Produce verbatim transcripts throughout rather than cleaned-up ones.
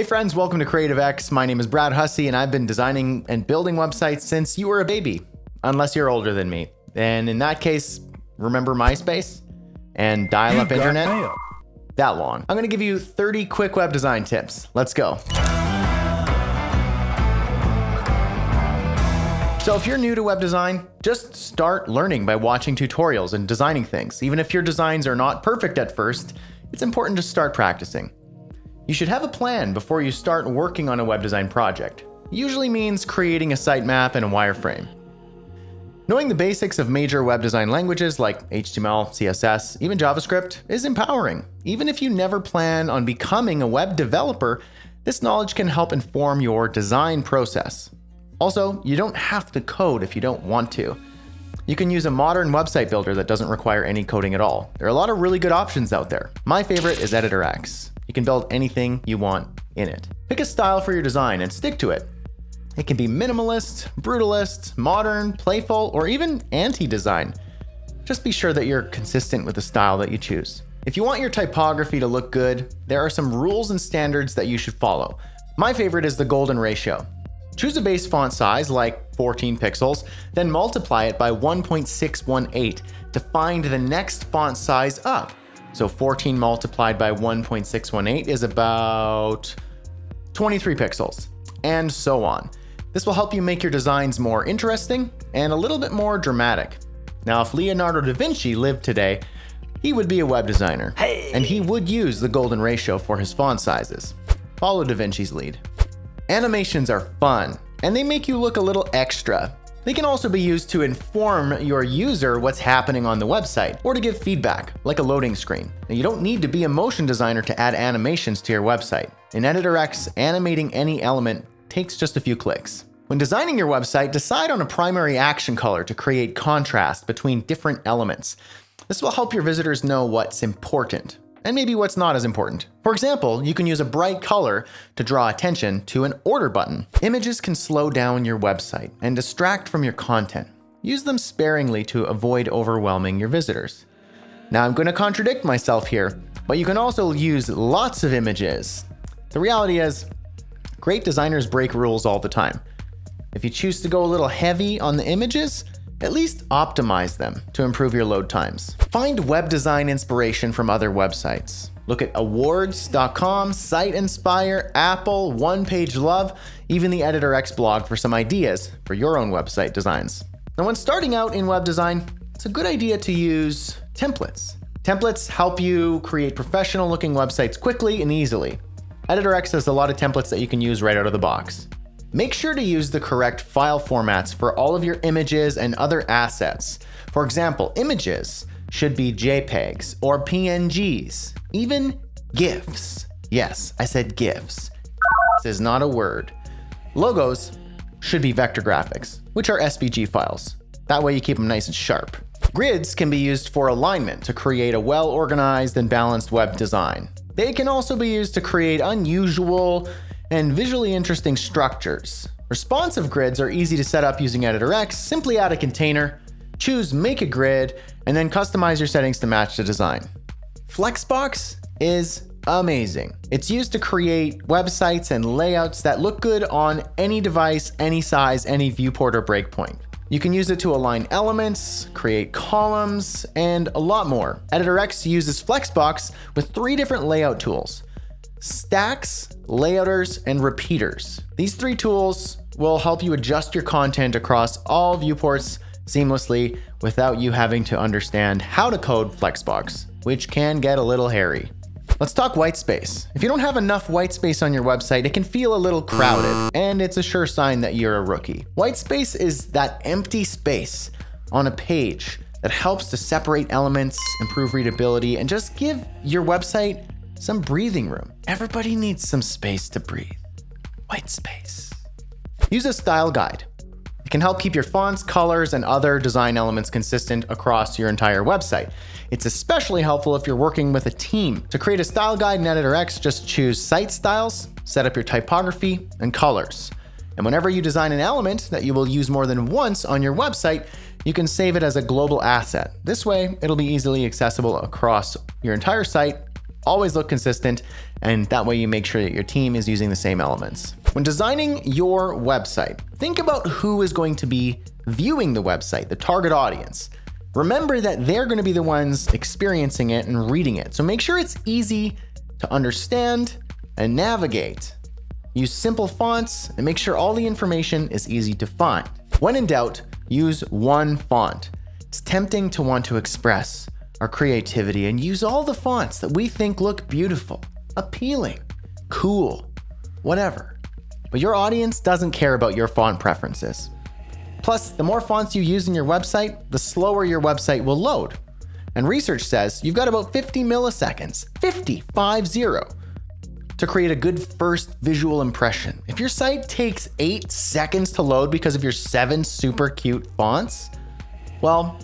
Hey friends, welcome to Creative X. My name is Brad Hussey and I've been designing and building websites since you were a baby, unless you're older than me. And in that case, remember MySpace and dial-up internet? Mail. That long. I'm gonna give you thirty quick web design tips. Let's go. So if you're new to web design, just start learning by watching tutorials and designing things. Even if your designs are not perfect at first, it's important to start practicing. You should have a plan before you start working on a web design project. It usually means creating a sitemap and a wireframe. Knowing the basics of major web design languages like H T M L, C S S, even JavaScript is empowering. Even if you never plan on becoming a web developer, this knowledge can help inform your design process. Also, you don't have to code if you don't want to. You can use a modern website builder that doesn't require any coding at all. There are a lot of really good options out there. My favorite is Editor X. You can build anything you want in it. Pick a style for your design and stick to it. It can be minimalist, brutalist, modern, playful, or even anti-design. Just be sure that you're consistent with the style that you choose. If you want your typography to look good, there are some rules and standards that you should follow. My favorite is the golden ratio. Choose a base font size, like fourteen pixels, then multiply it by one point six one eight to find the next font size up. So fourteen multiplied by one point six one eight is about twenty-three pixels, and so on. This will help you make your designs more interesting and a little bit more dramatic. Now, if Leonardo da Vinci lived today, he would be a web designer, hey. and he would use the golden ratio for his font sizes. Follow da Vinci's lead. Animations are fun, and they make you look a little extra. They can also be used to inform your user what's happening on the website, or to give feedback, like a loading screen. Now, you don't need to be a motion designer to add animations to your website. In Editor X, animating any element takes just a few clicks. When designing your website, decide on a primary action color to create contrast between different elements. This will help your visitors know what's important, and maybe what's not as important. For example, you can use a bright color to draw attention to an order button. Images can slow down your website and distract from your content. Use them sparingly to avoid overwhelming your visitors. Now, I'm going to contradict myself here, but you can also use lots of images. The reality is, great designers break rules all the time. If you choose to go a little heavy on the images, at least optimize them to improve your load times. Find web design inspiration from other websites. Look at awards dot com, Site Inspire, Apple, One Page Love, even the Editor X blog for some ideas for your own website designs. Now, when starting out in web design, it's a good idea to use templates. Templates help you create professional looking websites quickly and easily. Editor X has a lot of templates that you can use right out of the box. Make sure to use the correct file formats for all of your images and other assets. For example, images should be JPEGs or P N Gs, even GIFs. Yes, I said GIFs. This is not a word. Logos should be vector graphics, which are S V G files. That way you keep them nice and sharp. Grids can be used for alignment to create a well-organized and balanced web design. They can also be used to create unusual and visually interesting structures. Responsive grids are easy to set up using Editor X. Simply add a container, choose Make a Grid, and then customize your settings to match the design. Flexbox is amazing. It's used to create websites and layouts that look good on any device, any size, any viewport or breakpoint. You can use it to align elements, create columns, and a lot more. Editor X uses Flexbox with three different layout tools: Stacks, Layouters, and Repeaters. These three tools will help you adjust your content across all viewports seamlessly without you having to understand how to code Flexbox, which can get a little hairy. Let's talk whitespace. If you don't have enough whitespace on your website, it can feel a little crowded, and it's a sure sign that you're a rookie. Whitespace is that empty space on a page that helps to separate elements, improve readability, and just give your website some breathing room. Everybody needs some space to breathe. White space. Use a style guide. It can help keep your fonts, colors, and other design elements consistent across your entire website. It's especially helpful if you're working with a team. To create a style guide in Editor X, just choose site styles, set up your typography and colors. And whenever you design an element that you will use more than once on your website, you can save it as a global asset. This way, it'll be easily accessible across your entire site always look consistent, and that way you make sure that your team is using the same elements. When designing your website, think about who is going to be viewing the website, the target audience. Remember that they're going to be the ones experiencing it and reading it. So make sure it's easy to understand and navigate. Use simple fonts and make sure all the information is easy to find. When in doubt, use one font. It's tempting to want to express our creativity and use all the fonts that we think look beautiful, appealing, cool, whatever. But your audience doesn't care about your font preferences. Plus, the more fonts you use in your website, the slower your website will load. And research says you've got about fifty milliseconds, fifty, five zero, to create a good first visual impression. If your site takes eight seconds to load because of your seven super cute fonts, well,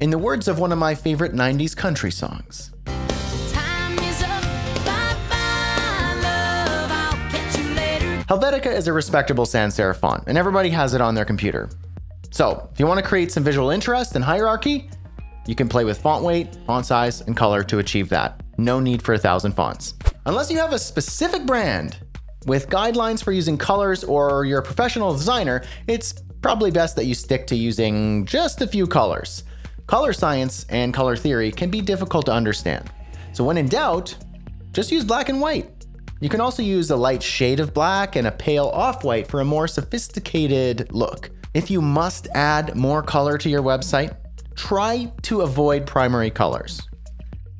in the words of one of my favorite nineties country songs, time is up, bye bye, love, I'll catch you later. Helvetica is a respectable sans serif font, and everybody has it on their computer. So if you want to create some visual interest and hierarchy, you can play with font weight, font size, and color to achieve that. No need for a thousand fonts. Unless you have a specific brand with guidelines for using colors or you're a professional designer, it's probably best that you stick to using just a few colors. Color science and color theory can be difficult to understand. So when in doubt, just use black and white. You can also use a light shade of black and a pale off-white for a more sophisticated look. If you must add more color to your website, try to avoid primary colors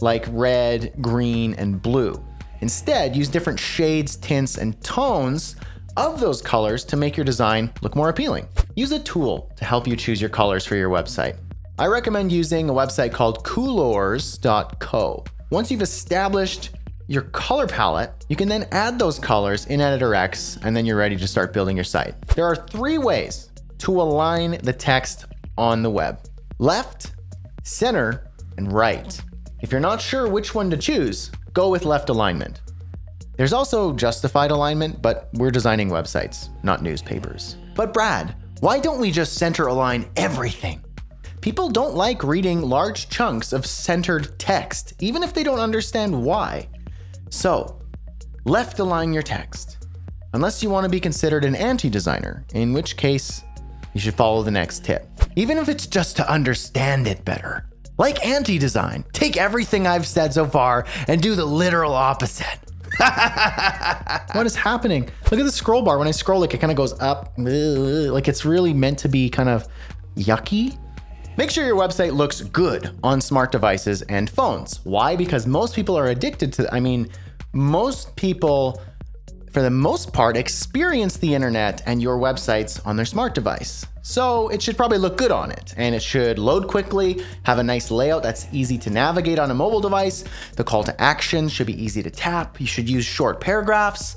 like red, green, and blue. Instead, use different shades, tints, and tones of those colors to make your design look more appealing. Use a tool to help you choose your colors for your website. I recommend using a website called coolors dot co. Once you've established your color palette, you can then add those colors in Editor X, and then you're ready to start building your site. There are three ways to align the text on the web: left, center, and right. If you're not sure which one to choose, go with left alignment. There's also justified alignment, but we're designing websites, not newspapers. But Brad, why don't we just center align everything? People don't like reading large chunks of centered text, even if they don't understand why. So, left align your text, unless you want to be considered an anti-designer, in which case you should follow the next tip, even if it's just to understand it better. Like anti-design, take everything I've said so far and do the literal opposite. What is happening? Look at the scroll bar. When I scroll, like it kind of goes up, like it's really meant to be kind of yucky. Make sure your website looks good on smart devices and phones. Why? Because most people are addicted to, I mean, most people, for the most part, experience the internet and your websites on their smart device. So it should probably look good on it, and it should load quickly, have a nice layout that's easy to navigate on a mobile device. The call to action should be easy to tap. You should use short paragraphs.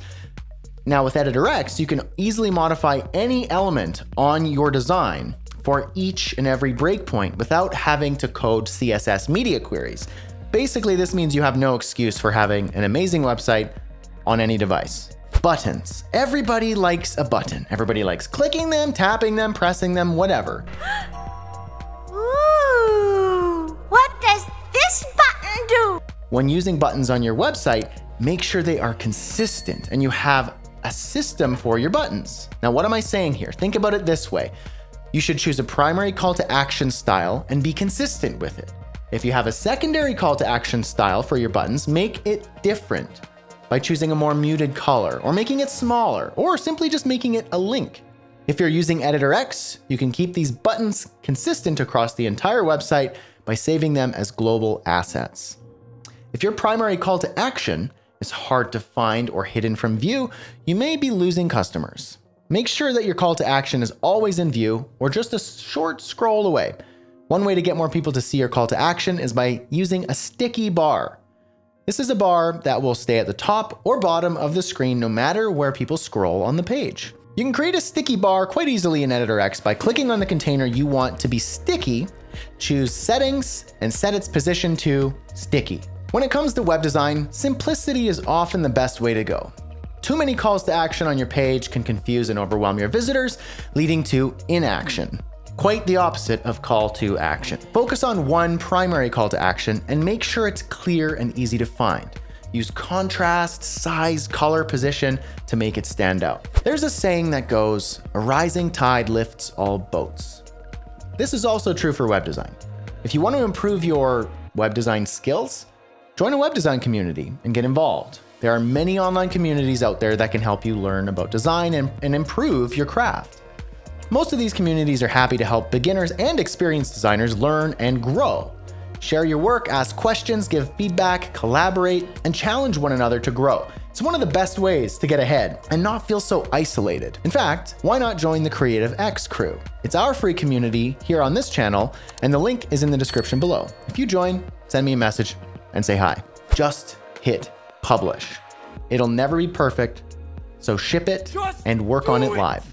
Now with Editor X, you can easily modify any element on your design for each and every breakpoint without having to code C S S media queries. Basically, this means you have no excuse for having an amazing website on any device. Buttons. Everybody likes a button. Everybody likes clicking them, tapping them, pressing them, whatever. Ooh, what does this button do? When using buttons on your website, make sure they are consistent and you have a system for your buttons. Now, what am I saying here? Think about it this way. You should choose a primary call to action style and be consistent with it. If you have a secondary call to action style for your buttons, make it different by choosing a more muted color or making it smaller or simply just making it a link. If you're using Editor X, you can keep these buttons consistent across the entire website by saving them as global assets. If your primary call to action is hard to find or hidden from view, you may be losing customers. Make sure that your call to action is always in view or just a short scroll away. One way to get more people to see your call to action is by using a sticky bar. This is a bar that will stay at the top or bottom of the screen no matter where people scroll on the page. You can create a sticky bar quite easily in Editor X by clicking on the container you want to be sticky, choose settings, and set its position to sticky. When it comes to web design, simplicity is often the best way to go. Too many calls to action on your page can confuse and overwhelm your visitors, leading to inaction. Quite the opposite of call to action. Focus on one primary call to action and make sure it's clear and easy to find. Use contrast, size, color, position to make it stand out. There's a saying that goes, "A rising tide lifts all boats." This is also true for web design. If you want to improve your web design skills, join a web design community and get involved. There are many online communities out there that can help you learn about design and, and improve your craft. Most of these communities are happy to help beginners and experienced designers learn and grow. Share your work, ask questions, give feedback, collaborate, and challenge one another to grow. It's one of the best ways to get ahead and not feel so isolated. In fact, why not join the Creative X crew? It's our free community here on this channel, and the link is in the description below. If you join, send me a message and say hi. Just hit publish. It'll never be perfect, so ship it and work on it live.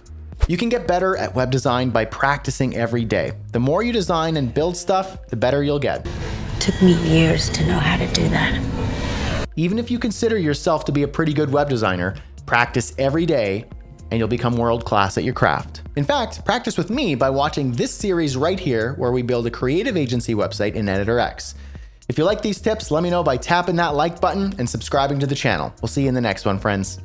You can get better at web design by practicing every day. The more you design and build stuff, the better you'll get. It took me years to know how to do that. Even if you consider yourself to be a pretty good web designer, practice every day and you'll become world-class at your craft. In fact, practice with me by watching this series right here where we build a creative agency website in Editor X. If you like these tips, let me know by tapping that like button and subscribing to the channel. We'll see you in the next one, friends.